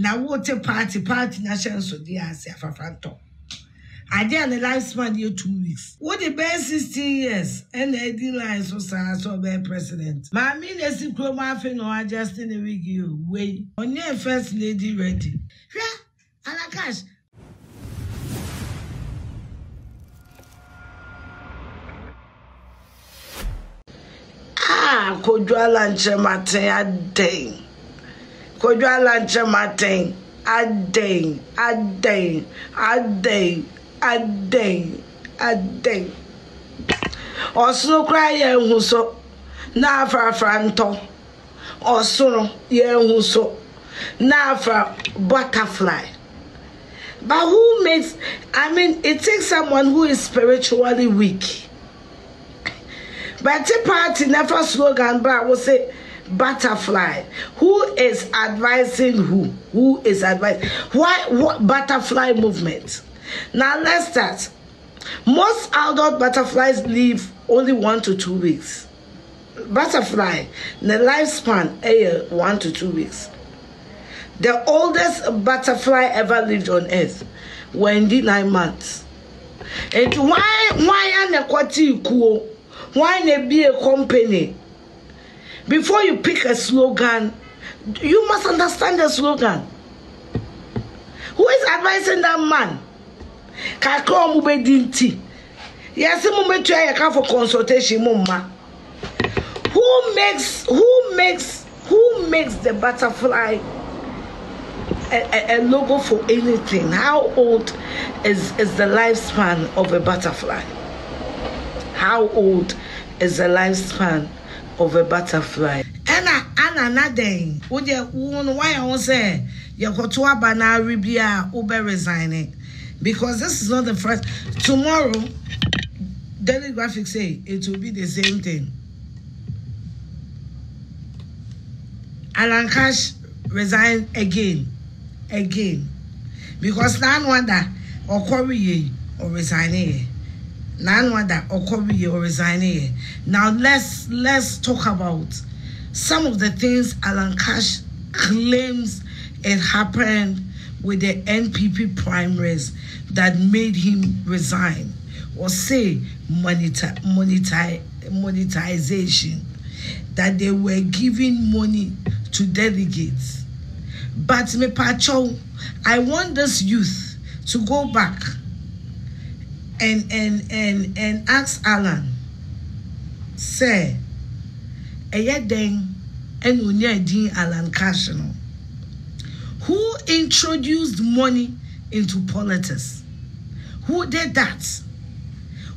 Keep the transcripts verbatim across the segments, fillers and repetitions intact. na wote party party national so dey as Afrafranto. I dey on the lifespan here two weeks. What the best sixteen years and the line so sir so be president. My minister Kroma fe no adjust in the week you way. Only first lady ready. Yeah, Alan Cash. Ah, Kojo Alan Kyerematen adeng. Kojo Alan Kyerematen adeng, adeng, adeng. A day, a day. Or so cry, young who so. Now for Afrafranto. Or so, young who so. Now for butterfly. But who makes, I mean, it takes someone who is spiritually weak. But the party never slogan, but I will say, butterfly. Who is advising who? Who is advising? Why what butterfly movement? Now let's start. Most adult butterflies live only one to two weeks. Butterfly, the lifespan is one to two weeks. The oldest butterfly ever lived on Earth were indeed nine months. And why why an equity cool? Why they be a company? Before you pick a slogan, you must understand the slogan. Who is advising that man? Kakro mube dinti. Yes, mube tuya yaka for consultation mumma. Who makes who makes who makes the butterfly a, a, a logo for anything? How old is is the lifespan of a butterfly? How old is the lifespan of a butterfly? Ana ana na den. Ode won why I won't say you got to abana ribia ube resigning. Because this is not the first. Tomorrow, Daily Graphic say it will be the same thing. Alan Cash resigned again, again, because none wonder or Korea or resigning. None wonder or Korea or resigning. Now let's let's talk about some of the things Alan Cash claims it happened with the N P P primaries that made him resign, or say monetize, monetize, monetization, that they were giving money to delegates. But me pacho, I want this youth to go back and and and and ask Alan, say, eye den and unye din Alan Cash no. Who introduced money into politics? Who did that?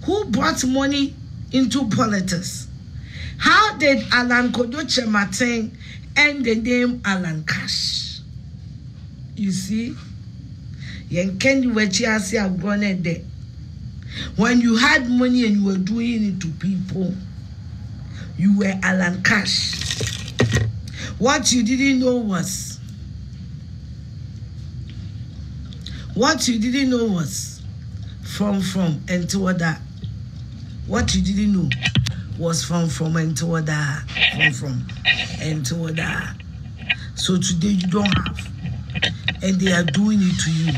Who brought money into politics? How did Alan Kyerematen end the name Alan Cash? You see? When you had money and you were doing it to people, you were Alan Cash. What you didn't know was What you didn't know was from from and to other. What you didn't know was from from and to other. From from and to other. So today you don't have. And they are doing it to you.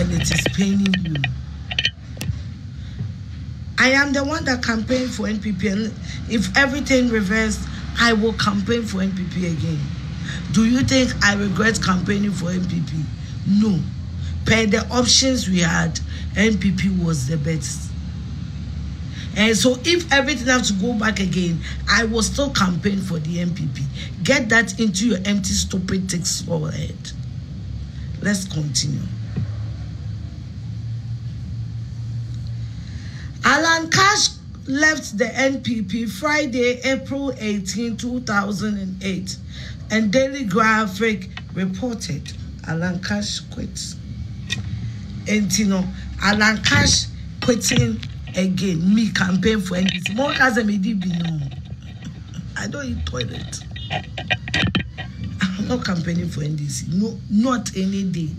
And it is paining you. I am the one that campaigned for N P P. And if everything reversed, I will campaign for N P P again. Do you think I regret campaigning for N P P? No. Per the options we had, N P P was the best. And so if everything has to go back again, I will still campaign for the N P P. Get that into your empty, stupid, text head. Let's continue. Alan Cash left the N P P Friday, April eighteenth two thousand eight, and Daily Graphic reported Alan Cash quits. And you know, Alan Cash quitting again. Me campaign for N D C. More as a medium, I don't eat toilet. I'm not campaigning for N D C. No, not any day.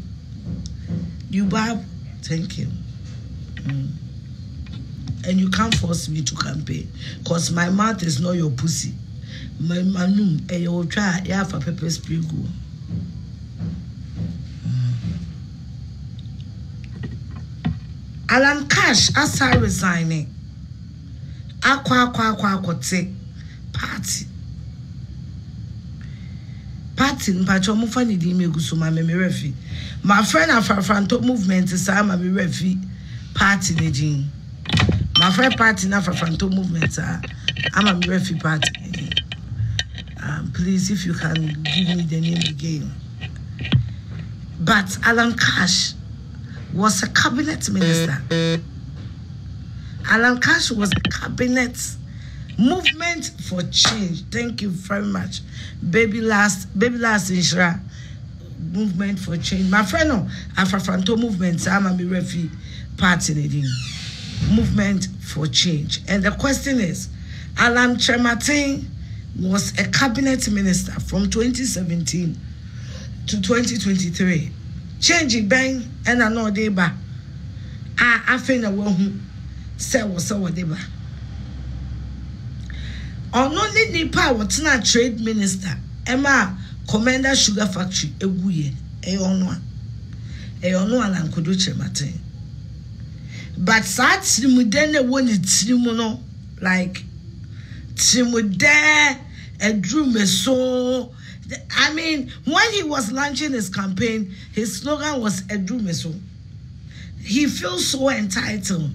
You Bob, thank you. Mm. And you can't force me to campaign, cause my mouth is not your pussy. My manum, and you will try. You have a pepper spray go. Alan Cash Paa resigning. Akwa akwa akwa akote party. Party mpacho mufani di ime gusuma meme refi. My friend Afrafranto Movement is a meme refi party nejin. My friend party na Afrafranto Movement a meme refi party nejin. Um, please, if you can give me the name again. But Alan Cash was a cabinet minister. Alan Cash was a cabinet movement for change. Thank you very much. Baby last, baby last Inshra movement for change. My friend, no, Afrafranto movement, I'm a refi party movement for change. And the question is, Alan Kyerematen was a cabinet minister from twenty seventeen to twenty twenty-three. Changing bang and an old deba. I I think I will say was our deba. On only Nipa was not trade minister. Emma Commander Sugar Factory a wee a on one a on one and could do Kyerematen. But such the modern one is no like Timude and Drew Meso. I mean, when he was launching his campaign, his slogan was Edu Meso. He feels so entitled.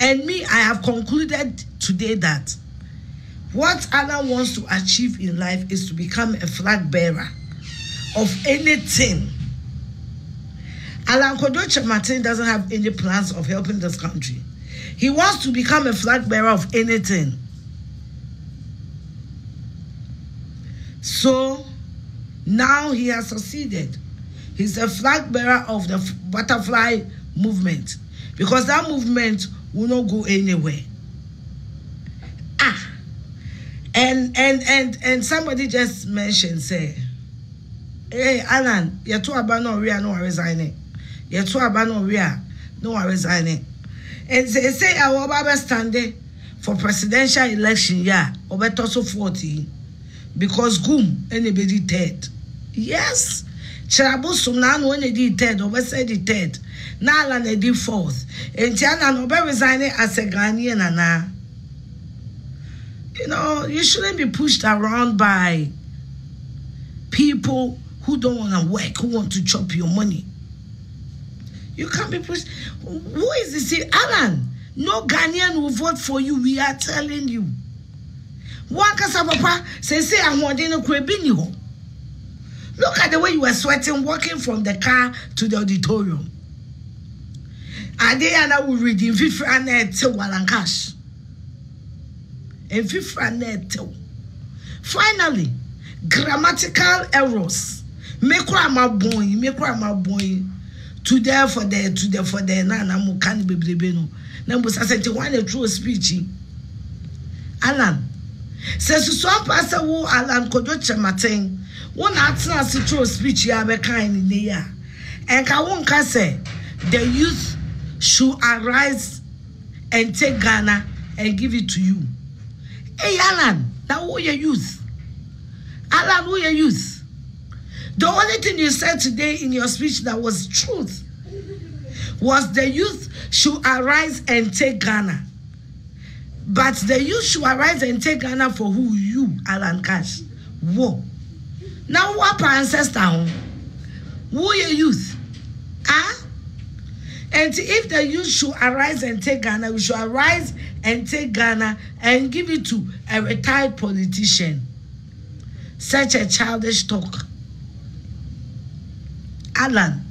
And me, I have concluded today that what Alan wants to achieve in life is to become a flag bearer of anything. Alan Kyerematen doesn't have any plans of helping this country. He wants to become a flag bearer of anything. So now he has succeeded. He's a flag bearer of the butterfly movement, because that movement will not go anywhere. Ah, and and and and somebody just mentioned, say, "Hey Alan, you're too abano ria no resigning. You're too abano ria no resigning." And they say, "I will be standing for presidential election year over so forty." Because Goom anybody dead. Yes. Chirabu Sumnan when they did dead, over said it dead. Now and they did fourth. And Tiana Nobe resigning as a Ghanaian and now. You know, you shouldn't be pushed around by people who don't want to work, who want to chop your money. You can't be pushed. Who is this? Here? Alan, no Ghanaian will vote for you. We are telling you. Look at the way you were sweating, walking from the car to the auditorium. And then I will read in Fifranet till Alan Cash. In Fifranet till. Finally, grammatical errors. Make my boy, make my boy. To there for there, to there for there. Now, I'm going to be no. Now, I'm going to one true speech. Alan. Says some pastor who Alan Kyerematen, one acts as a true speech, you have a kind in the year. And Kawonka say, the youth should arise and take Ghana and give it to you. Hey Alan, now who your youth? Alan, who your youth? The only thing you said today in your speech that was truth was the youth should arise and take Ghana. But the youth should arise and take Ghana for who you, Alan Cash. Whoa. Now what ancestor? Who your youth? Ah? And if the youth should arise and take Ghana, we should arise and take Ghana and give it to a retired politician. Such a childish talk. Alan,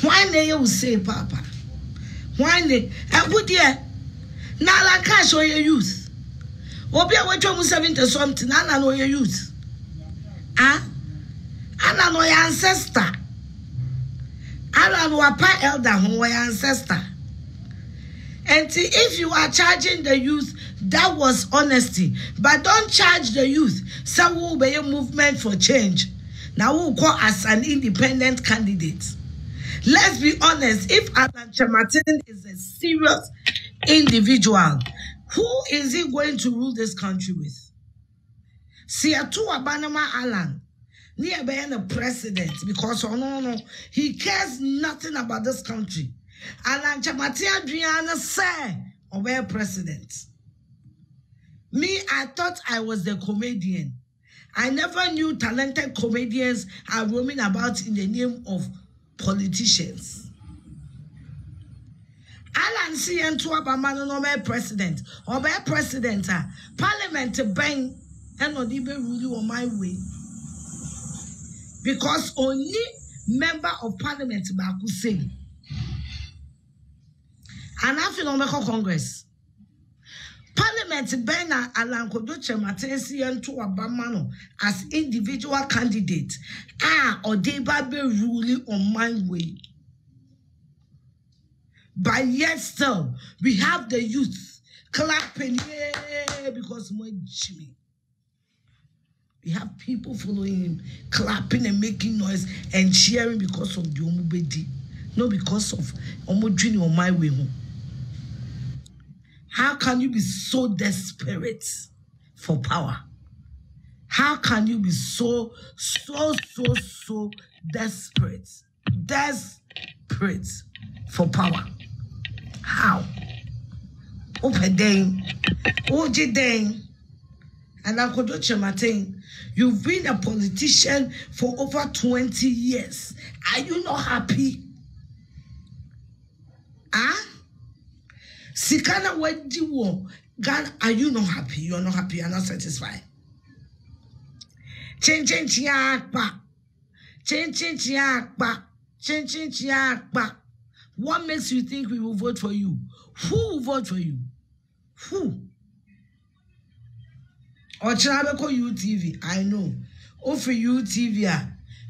why do you say, Papa? Why do you? Na Alan Cash or your youth. Obi a wetwa mu seventy something. Na na no your youth. Ah? Ana no your ancestor. Ana no apa elder who your ancestor. And if you are charging the youth, that was honesty. But don't charge the youth. So who be a movement for change. Now who call as an independent candidate. Let's be honest. If Alan Kyerematen is a serious individual, who is he going to rule this country with? Siatu Abanama Alan, near being the president, because oh no no, he cares nothing about this country. Alan Kyerematen Adriana said, "Well, President, me, I thought I was the comedian. I never knew talented comedians are roaming about in the name of politicians." Alan C and two Obama president, Obama president, Parliament bang and not even rule on my way because only member of Parliament Baku say. And I feel on Congress. Parliament Bena Alan Kyerematen C and two Obama as individual candidate. Ah, or they be ruling on my way. But yet still, we have the youth clapping, yeah, because we're Jimmy. We have people following him, clapping and making noise and cheering because of the Omubedi, not because of Omudini or my way home. How can you be so desperate for power? How can you be so, so, so, so desperate? Desperate for power. How? Open dang, oji dang, and Alan Kyerematen, you've been a politician for over twenty years. Are you not happy? Ah? Sikana wedi wo. God, are you not happy? You are not happy. You are not satisfied. Chen chen chiakpa, chen chen chiakpa, chen chen chiakpa. What makes you think we will vote for you? Who will vote for you? Who? Or Chinabeko U T V, I know. Or for U T V,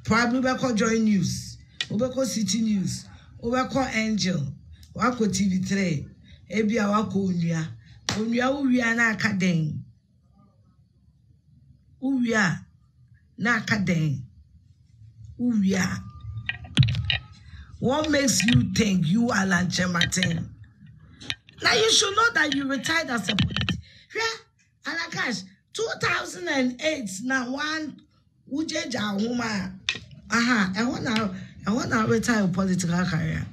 probably Obako Joy News, Obako City News, Obako Angel, Obako T V three, Ebia Obako Unia, Unia Uria na Akadeng. Uria na Akadeng. Uria. What makes you think you are Alan Kyerematen? Now you should know that you retired as a politician. Yeah, Alan Cash, two thousand eight, now one, Ujeja woman. Aha, I want to, I want to retire a political career.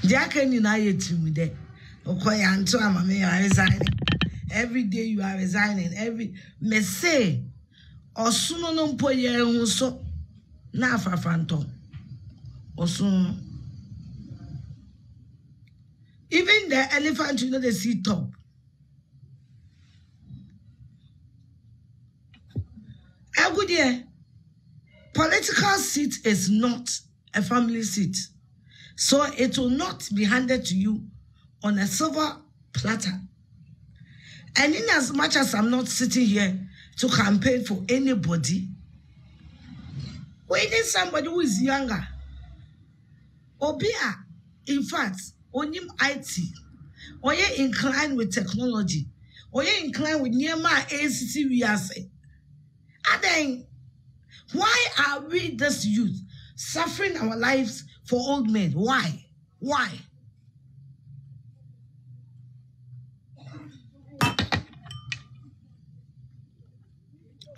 Jacken, you know, you to me there. Okay, I'm too, I'm resigning. Every day you are resigning. Every, me say, or soon, no, po ye, who so, na Afrafranto. Also, even the elephant, you know, they see top. A good year. Political seat is not a family seat. So it will not be handed to you on a silver platter. And in as much as I'm not sitting here to campaign for anybody, we need somebody who is younger. Obia, in fact, onim I T, oye inclined with technology, oye inclined with Nyema A C C, we are saying. And then, why are we, this youth, suffering our lives for old men? Why? Why?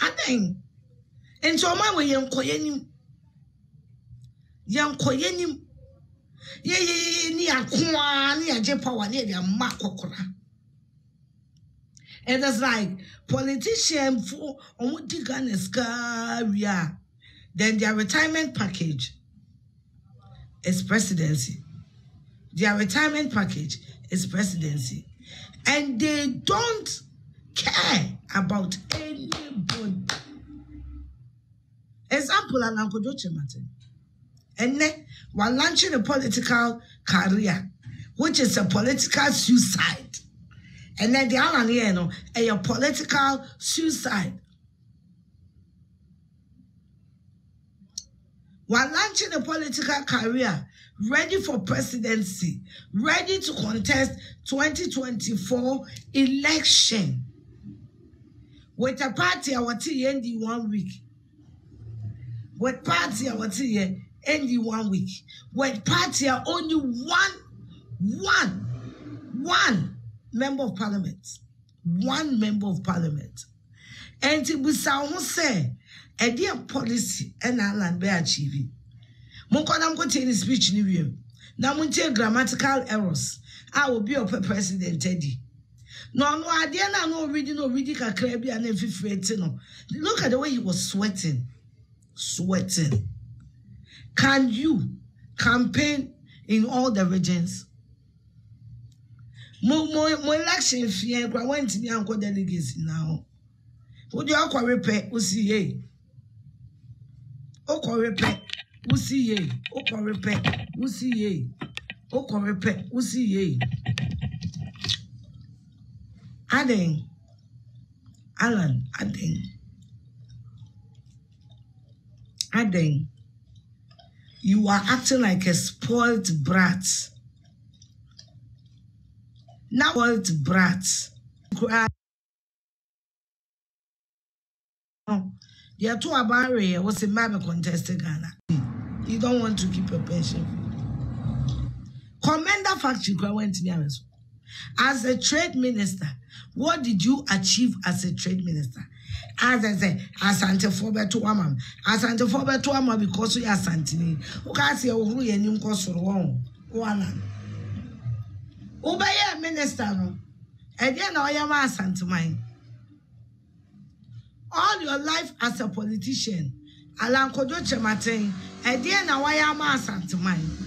And then, and so my way, Yankoyenim, Yankoyenim. Yeah, yeah, yeah, yeah, power, yeah, and that's like politician for Omudiganeska. Then their retirement package is presidency. Their retirement package is presidency. And they don't care about anybody. Example, Alan Kyerematen. And then we're launching a political career, which is a political suicide. And then the Alan here, you know, a political suicide. We're launching a political career, ready for presidency, ready to contest twenty twenty-four election. With a party, I will tell you in one week. With party, I will tell you. Only one week. When party are only one, one, one member of parliament. One member of parliament. And it was someone say, a dear policy and Alan be achieving. Monkon am go tell his speech in the room. na munche grammatical errors. I will be your president Teddy. No, no, I didn't know reading or reading a crabby and every fretting. Look at the way he was sweating. Sweating. Can you campaign in all the regions? Mo mo mo election fear went to me and got delegates now. Would you all repair? We'll see ye. Oh, repair. We'll see ye. Oh, repair. We'll see ye. Oh, repair. We'll see ye. Adding Alan, adding, adding. You are acting like a spoiled brat. Now, spoiled brat. They are too abare. Was a mama contested Ghana. You don't want to keep a pension. Commander Factory went to me as a trade minister. What did you achieve as a trade minister? As I say, asante fobe to amam. Asante fobe to amam because you are santini. Ukasi uhuru yenyum kosuruwa. Uana. Ubeye minister no. Eje na oyama asante mine. All your life as a politician, Alan Cash Paa. Eje na oyama asante mine.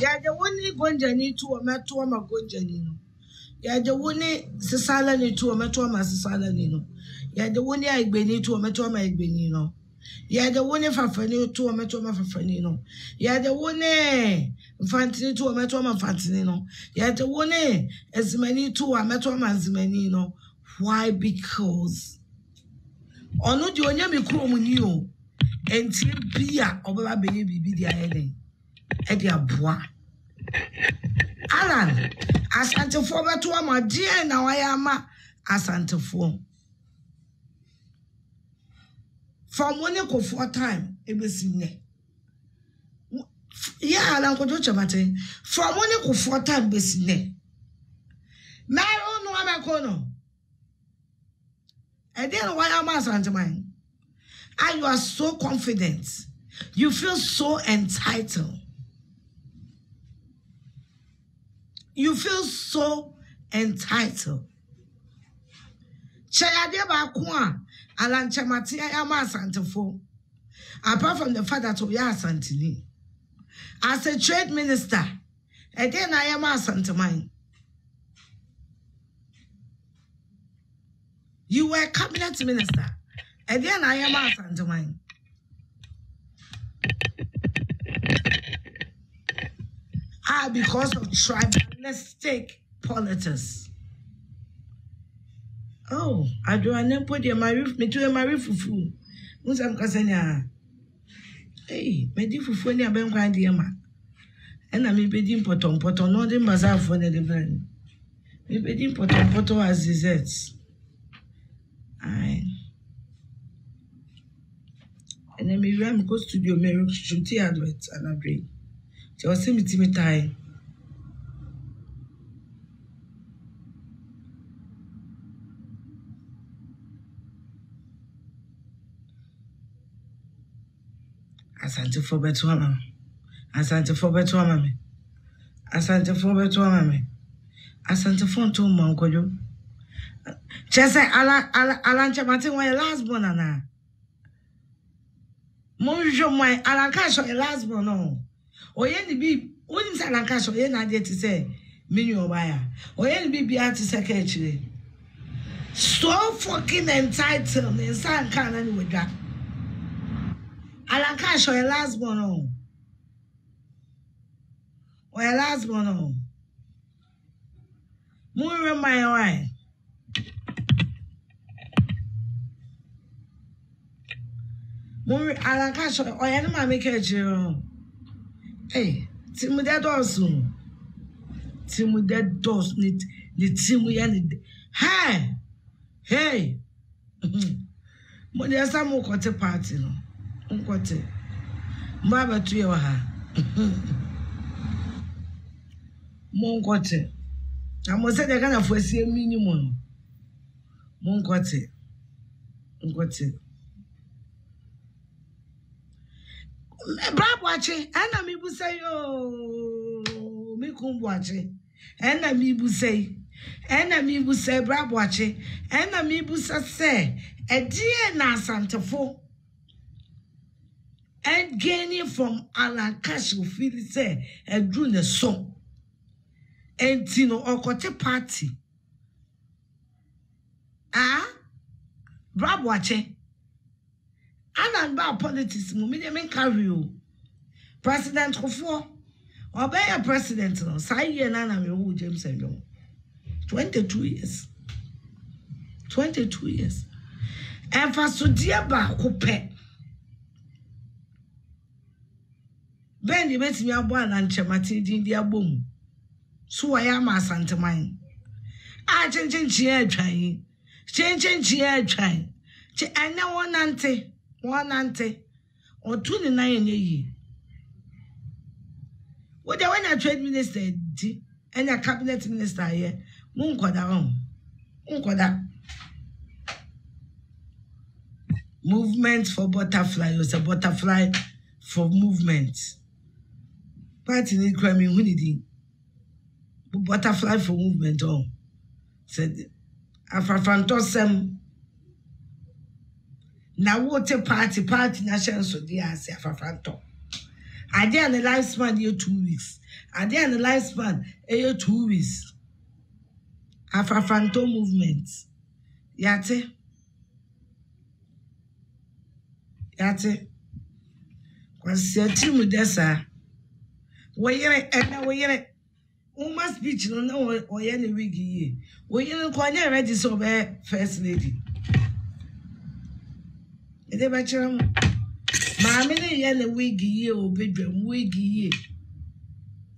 Yeah, the one Gonjani to a Matuama Gonjanino. Yeah, the one Cessalani to a Matuama Cessalino. Yeah, the one I beni to a Matuama Benino. Yeah, the one Fafanino to a Matuama Fafanino. Yeah, the one Fantini to a Matuama Fantinino. Yeah, the one as many to a Matuama as menino. Why? Because on no the only micromunio and Timpia over a baby be the island. Edia boy, Alan, asante for me to my dear. Now I am asante for. From one year to four time, it was in. Yeah, Alan, go do something. From one year to four time, it was in. My own no am kono. Edia, why am asante man? And you are so confident. You feel so entitled. You feel so entitled. Chayadeba kwa Alan Kyerematen yama asantefo. Apart from the fact that we are asantini. As a trade minister, again I am asantemine. You were a cabinet minister, again I am asantemine. Ah, because of tribalistic politics. Oh, I do an empty marriage, me to a marriage for food. Who's I'm Cassania? Hey, me do for funny, I've been quite dear man. And I may be important, but on all the bazaar for the brand. Me be important, but as desserts. Aye. And then me ram goes to your marriage to tea adverts and I drink. She was saying to me, time. I sent you for better mamma. I sent you for better mamma. I sent you for better mamma. I sent you for two months. Just say, Alan Kyerematen, why your last born? Anna. Monsieur, my Alan Cash Paa, your last born, no. Oyen bi woni se Alan Cash oyen ade ti se menu oba ya oyen bi bi ati se kechire so fucking entitled in san kan na ni weda Alan Cash your last born o or your last born o mu re my why mu Alan Cash oyen ma me kechire. Hey, Timu dead also. Timu dead does need the Timu and hey, hey. But there's some more quarter party, no? Unquote. Baba to your ha. Monquote. I must say they're gonna foresee a minimum. Mongote. Mongote. Brab watching, and I mean, say, oh, me come watching, and I mean, say, and I mean, say, brab watching, and I mean, say, a dear Nassam to four. And gaining from Alan Cash will feel it say, and drew the song. And Tino or Cote Party. Ah, brab watching. Alan ba politics mu me men carry o president Kofo obey president no say year na na me wo James Ndong twenty-two years twenty-two years and for so dia ba ko pe ben ni betimi abo Alan Kyerematen din dia bom so ya ma santeman a chinchin chia atwan chinchin chia atwan che ene wonante one auntie or twenty nine ye. What the when a trade minister and a cabinet minister here, Munkwada on Munkwada Movement for Butterfly was a butterfly for movement. Party need crime in Winnie Butterfly for movement on said Afrafranto Sem. Na water party party national so they are say Afrafranto. I dey on the lifespan here two weeks. I dey on the lifespan here two weeks. Afrafranto movement. Yate. Yate. Kwasiati mudesa. Woyere ena woyere. Uma speech no na oyene wigi. Woyere kwanya ready so be first lady. Ede bachelor, Mammy, yell a wig ye, or bedroom wig ye.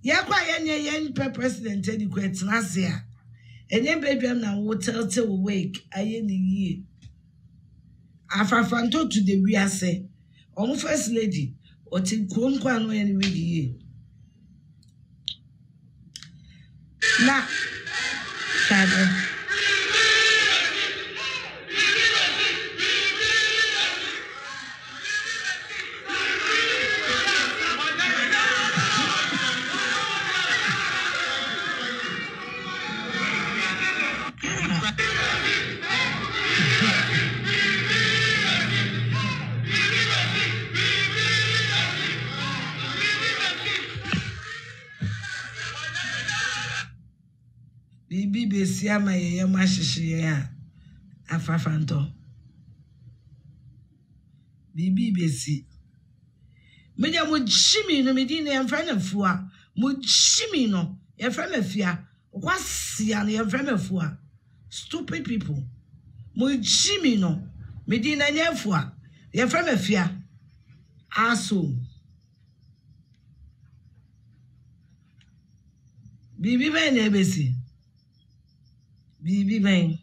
Yakwa any young president, any quits last year. And then bedroom now will tell till awake, I any ye. Afrafranto to the rear say, on first lady, or till Cronquan when wig ye. Now, Shadow. Yama yama shishia Afrafranto. Bibi besi. Media mu chimi no medine ya mfranafua. Mu chimi no ya mfranafia. Kwasia no ya mfranafua. Stupid people. Mu chimi no medine nyefua. Ya mfranafia. Aso. Bibi bene besi. Bibi ben.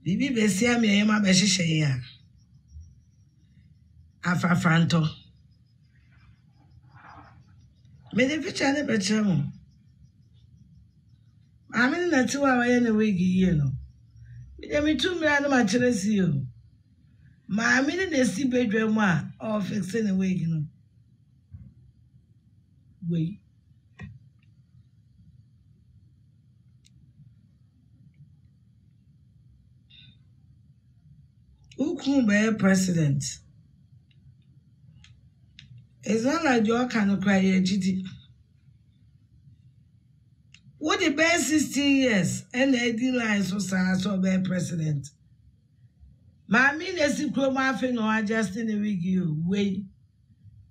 Bibi besia mi ayema beshishe ya. Afrafranto. Me de ficha ne bechemu. Ameni na tiwa waye ne wigi ye no. Me de mitu mi anu ma chenesi yo. Ma ameni ne si bedremu a o fixe ne wigi no. Wei. Who could be a president? It's not like you can cry a G D. What the best sixteen years and the eighteen lines so sad so be president? My minister, Cromaffin, or just in the week you wait,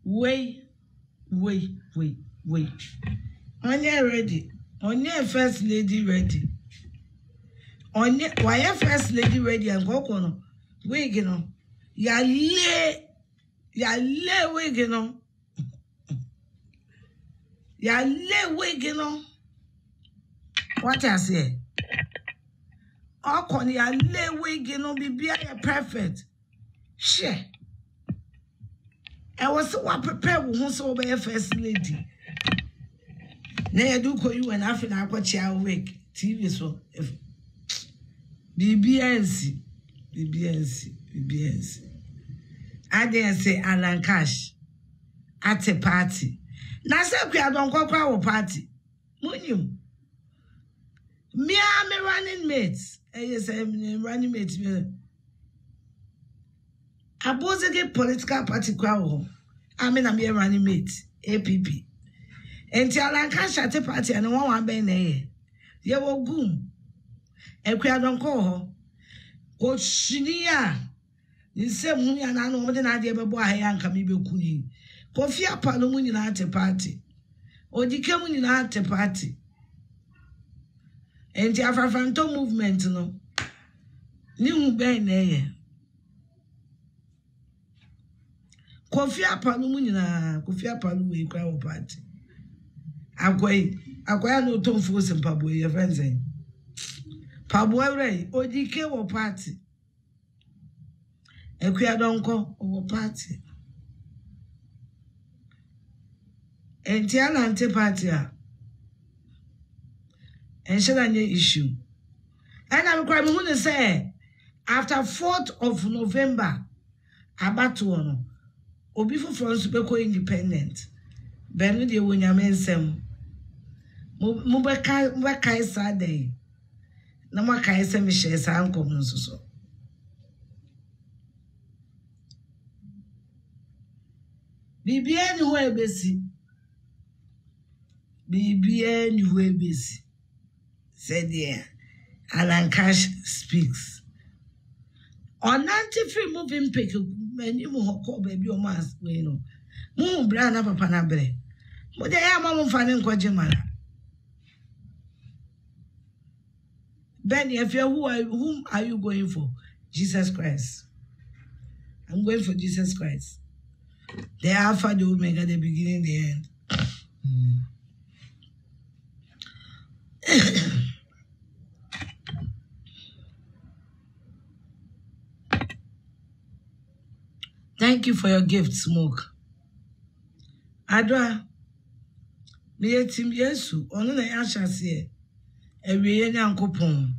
wait, wait, wait, wait. On your ready, on your first lady ready. On your why first lady ready and go on. Wig no, ya le, ya le wig no, ya le wig no. What I say? Oh, con ya le wig no be be a perfect. Share. I was so prepared with who so be a first lady. Now you do call you and half an hour chair awake. T V so if B B N C. B B N C. B B N C. I didn't say Alan Cash at a party. Now say we don't go to our party. Munyum. Me am a running mate. Yes, I'm running mate. I was a political party. I mean, I'm a running mate. A P P. And tell Alan Cash at a party and one one been there. You were goom. And we don't call her. Oh, Shinia. You say, Muni and I know what an idea about her and Kamibu Kuni. Kofia Palomuni at a party. Or the Kamuni at a party. And the Afrafranto Movement, no. New Ben, eh? Kofia Palumina, Kofia Palu, a crowd party. Agway, Agway no Tom Force and Pabwe, your friends, eh? Pabwe, or the Kawa party. A crowd uncle or party. And the Alante party. And shall I issue? And I'm crying, going to say, after fourth of November, about to honor, or before France to be independent, Benudi when you mean some Mubakai Saturday, no more Kaisa Michels, I'm coming so. B B N who are busy. B B N who are busy. Said yeah, Alan Cash speaks. On ninety-three moving pick, many more call baby or mask, you know. Moon brand up a panabre. But they are mamma finding Quajimana. Benny, if you're who are whom are you going for? Jesus Christ. I'm going for Jesus Christ. The Alpha, the Omega, the beginning, the end. Mm. Thank you for your gift, Smoke. Adwa, me yetim Yesu, ono na yasha siye, ewe ye nyankopon.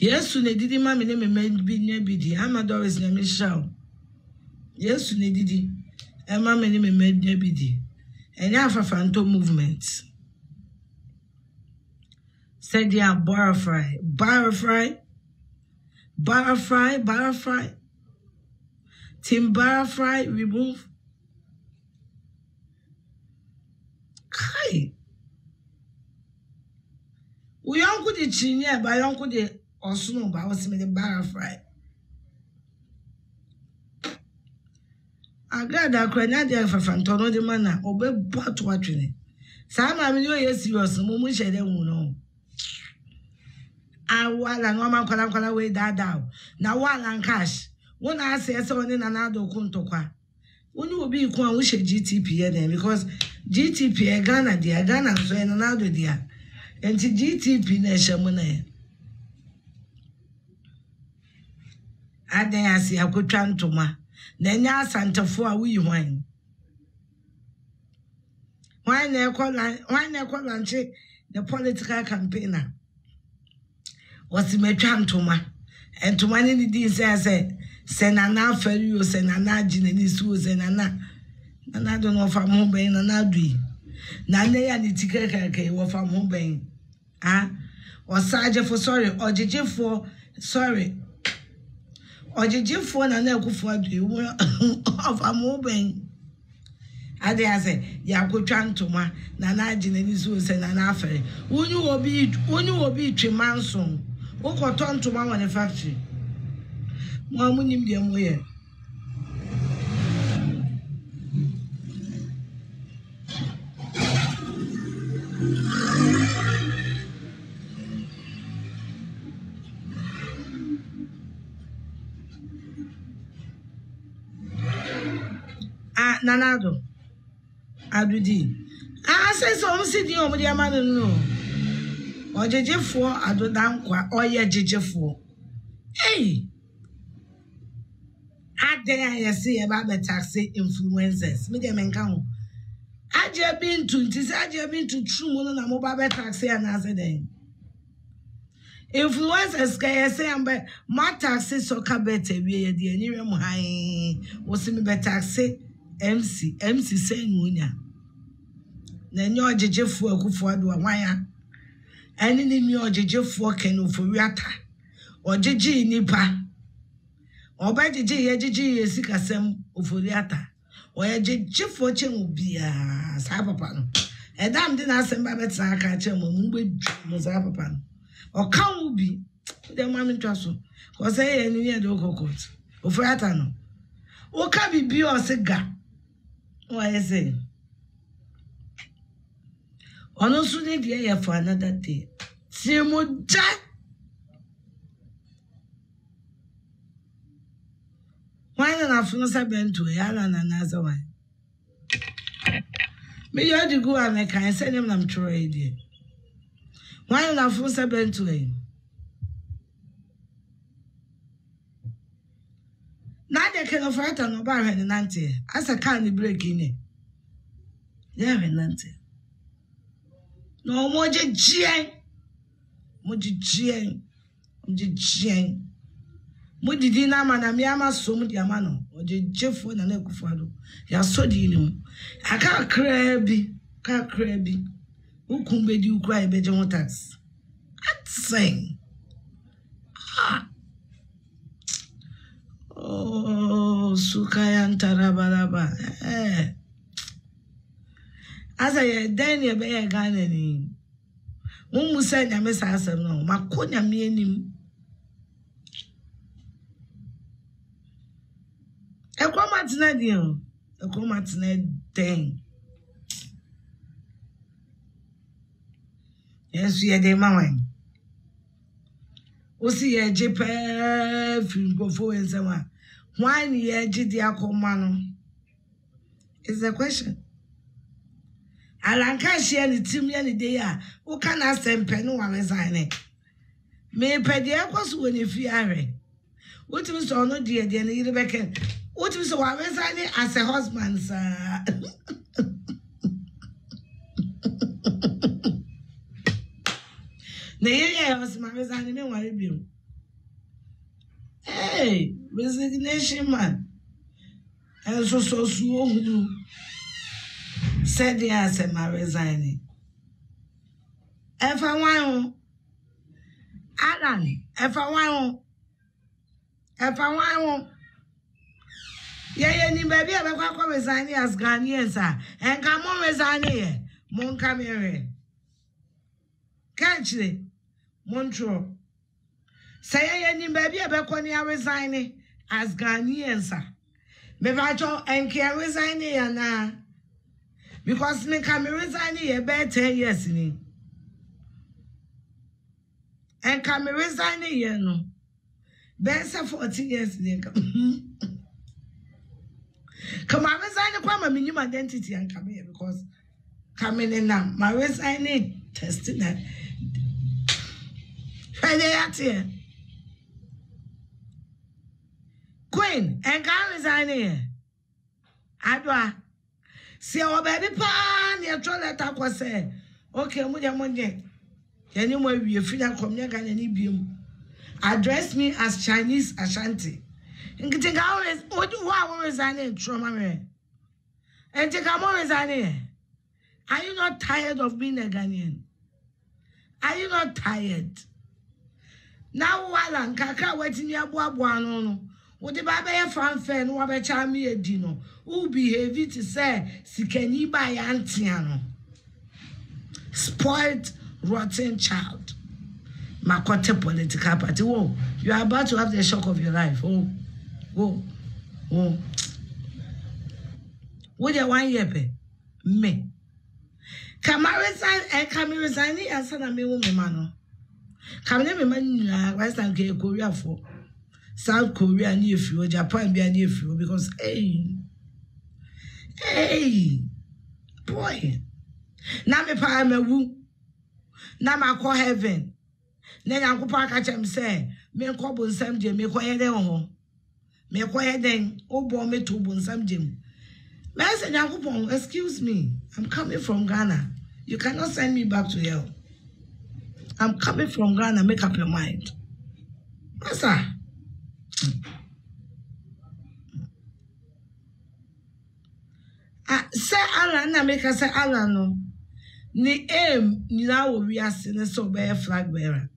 Yesu ne didi mami ne me mebi ne bidi, ama Doris ne me shaw. Yesu ne didi, ema me ne me mebi ne bidi. Enya Afrafranto Movement. Said yeah, bar fry, bar fry, bar fry, bar fry. Tim bar fry, remove. Kai. We uncle the chinia, but uncle the osuno, but I was made a bar fry. I glad I cried not there for Fantono de Mana, or be bought watching. Some I knew yes, you are some woman shed and know. I want an woman call away that down. Now, while Alan Cash, when I say someone in another Kuntokwa, when you will be going with G T P then because G T P, Ghana, dear, Ghana, so in another dear, and to G T P nation money. I then I see I could turn to my then ya Santa for we wine. Why they call why they call and check the political campaigner. Was me chantoma and to many the days I said, Senana Ferio, Senana Ginenisu, Senana. And I don't know if I'm home bane and I'll do. Nanay and the ticket were from home bane. Ah, or Sergeant for sorry, or J J for sorry, or J J for an uncle for you of a home bane. I dare say, Yako chantoma, Nana Ginenisu, Senana Ferry. Won't you obey, won't you obey Tremanson? Oko turn to mama in factory. Mama nim dia moye. Ah nanado. Adudi. Ah say so o si di o mo dia ma no. Ojejefuo adodankwa oye jejefuo hey adan ya se e ba be taxi influencers me dem nkan ho Aje bin to it is aje bin to true mono na mobile taxi and azede. Influencers kaya say ambe ma taxi soka bete biye di anywhere mo hai wosimi be taxi M C M C say nunya. Nenye ojeje fu akufu adu wanya. Eni ni mi ojeje fu kenu fu yata. Ojeje ni pa. Oba jeje ye jeje ye sikasem fu yata. Oye jeje fu chenu biya sa papa no. Edam di na semba betra ka chenu mu gbe mu sa papa no. O kan ubi de mami twaso. Ko say eni ni e do kokot. Fu yata no. O ka bibi o se ga. O ese. Ono suni di ya for another day. Simoja. Wana na funza bento ya na na nazo wan. Me ya di go ameka en send them am try dey. Wana na funza bento e. Na de ke no fata no ba he nante. Asa kan break ni. Ya we nante. No more jien. Mujien. Mujien. Mudidina manami ama so mudiamano. Ojejefu na nekufado. Ya so di no. Aka krebi. Aka krebi. Ukumbe di ukwa ebeje motas. Atsen. Ah. Oh, sukaya ntarabaraba. Eh. Asa ye den ye be ye gane ni. Mumu se nyame sa asem no, makonya me enim. Ekwa matna den, ekwa matna den. Yesu ye de mawen. Osi ye jepe fingofo ensema. Wan ye jidi akoma no. Is the question. Alan Cash Paa ni team ya ni dey ya o ka na sempe no wa resign e me pede akwaso woni fi are o timi so no dey dey na yiri beken o timi so wa resign as a husband sir na yiri ya husband resign me wa rebiu hey resignation man and so so so ohuru said the answer, my resigning. If I want, Alan, if I want, if I want, yeah, yeah, baby, I'm going to resign as Ghanaian, sir. And come on, resign here. Mon come here. Catch it. Montro. Say, yeah, baby, I'm going to resign as Ghanaian, sir. Maybe I don't and can resign here now. Because me can resign here about ten years ni, and can resign here no, better fourteen years ni. Come I resign kwa my minimum identity and come here because come in now. My resign testing that. Friday at here, Queen and can resign here. Adwa. See our baby pan, your toilet was said. Okay, Mudia Monday. Anyway, we feel that come here and beam. Address me as Chinese Ashanti. And getting always, what do I resign in trauma? And take a more resign. Are you not tired of being a Ghanaian? Are you not tired? Now, Alan, Kaka, waiting your boabuano. What the baby fanfare no abe chami edino. Who behave it say si kenyi ba yantiano. Spoiled rotten child. Makote political party. Whoa, you are about to have the shock of your life. Oh, whoa, whoa. What the one year pe? Me. Kamari resign and Kamari resign ni asana me wo me mano. Kamari me mano western ke Korea for. South Korea near fuel, Japan be near fuel because hey, hey, boy, now me pa me woo, now me call heaven, then I go park at him say me call bunsam jam, me call heaven oh, me call heaven oh boy me to bunsam jam, me say I go excuse me, I'm coming from Ghana. You cannot send me back to hell. I'm coming from Ghana. Make up your mind. Master. Say Alan, I make her say Alan no. Ni aim ni na wo wi ase ne so be flag bearer.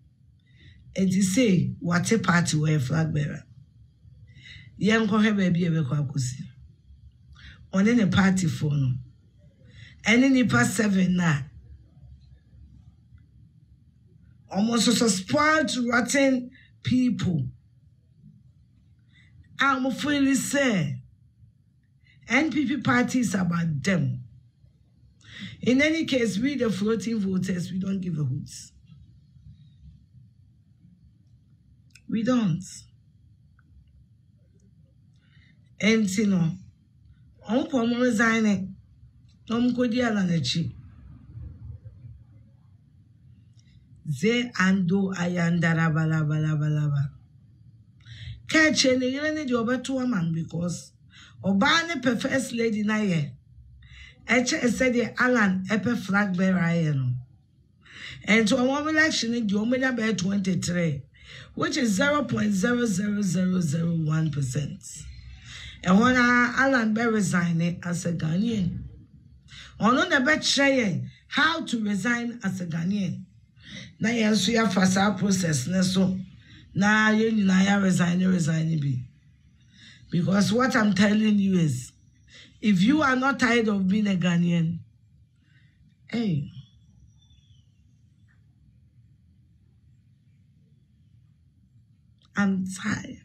And you say what a party were flag bearer. Yem ko he baby ebe ko akosi. Oni ne party for no. Any ni past seven na. Almost so spoiled rotten people. I'm fully say N P P party is about them. In any case, we the floating voters, we don't give a hoot. We don't. And you know, I'm going to resign. I'm going to Ze ando ayandara bala bala bala bala. Catch any, you don't need your better man because. Obane prefers lady na ye. Eche said ye Alan epe flag bearer ye no. And to a woman election in the Omega Bear twenty-three, which is zero point zero zero zero zero one percent. And when Alan be resigning as a Ghanaian, on the betray how to resign as a Ghanaian. Na ye so ya fasa process ne so na ye nyina ya resign resign bi. Because what I'm telling you is, if you are not tired of being a Ghanaian, hey, I'm tired.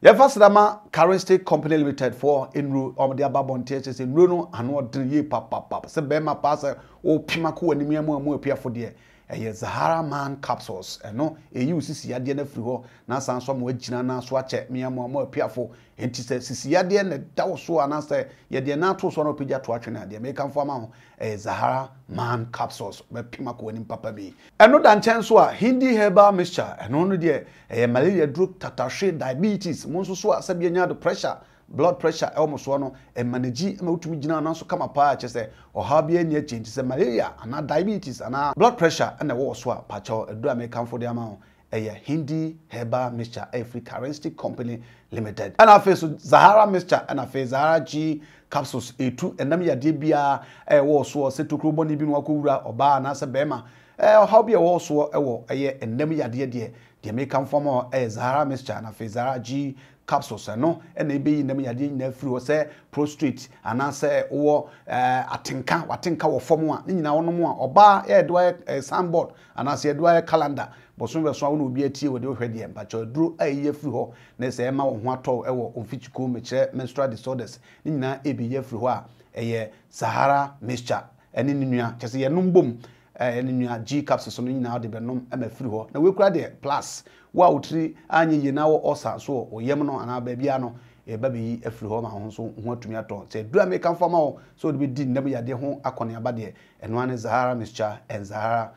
Yeah, first, Dama, Current State Company Limited for Enru, or the Ababon T H S in Runo, and what do you papa papa? Sebema Passa, O Pimaku, and Miamu, and Mopia for dear. Eye Zahara man capsules eno eyi usisi ade na firi ho na sanso mo agina na so ache miamo mo apiafo enti se sisi ade na dawo so anase ye de na to so no pija to atwe na de me kan fo ma ho eh Zahara man capsules be pima ko ni papa bi eno dan chen so a Hindi herbal mixture eno no de eh malaria drug tatahwe diabetes mo so so asabi anya the pressure blood pressure almost one and manage mutumi gina na so kama pa che se ohabia ni change se malaria ana diabetes ana blood pressure and the war so pa cho edura me kan for the amount eh Hindi herbal mixture Every Currency Company Limited and afa so Zahara Mister and afa Zahara G Capsules A two and nam ya de bia eh war so se tokro boni bi no akowura oba na se bema eh ohabia war so eh wo eh nam ya de de de me kan for eh Zahara Mister and afa Zahara G Capsules no ene be yi na me yade nyina firi wo se prostrate ana se wo atenka watenka wo fom a nyina wo no mo a oba e do sandboard ana se do calendar bosun beso wo no bi atie wo de wo hwede mpa cho duro aye firi ho na se ma wo ho atọ e wo onfichiko mekire menstrual disorders nyina e bi ye firi ho a eye Zahara Mister ene nunua kese ye no mbom ene nunua G Capsules no nyina wo de be nom e ma firi ho na we kura de plus wa utri anyi yina wo osa so oyem no ana ba bia no e ba bi afri ho ma ho so ho atumi ato se dura me kan fama wo so de di nnabu yade ho akone abade eno an Zahara Mister and Zahara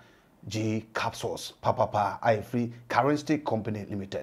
G Capsules papa pa Every Currency Company Limited.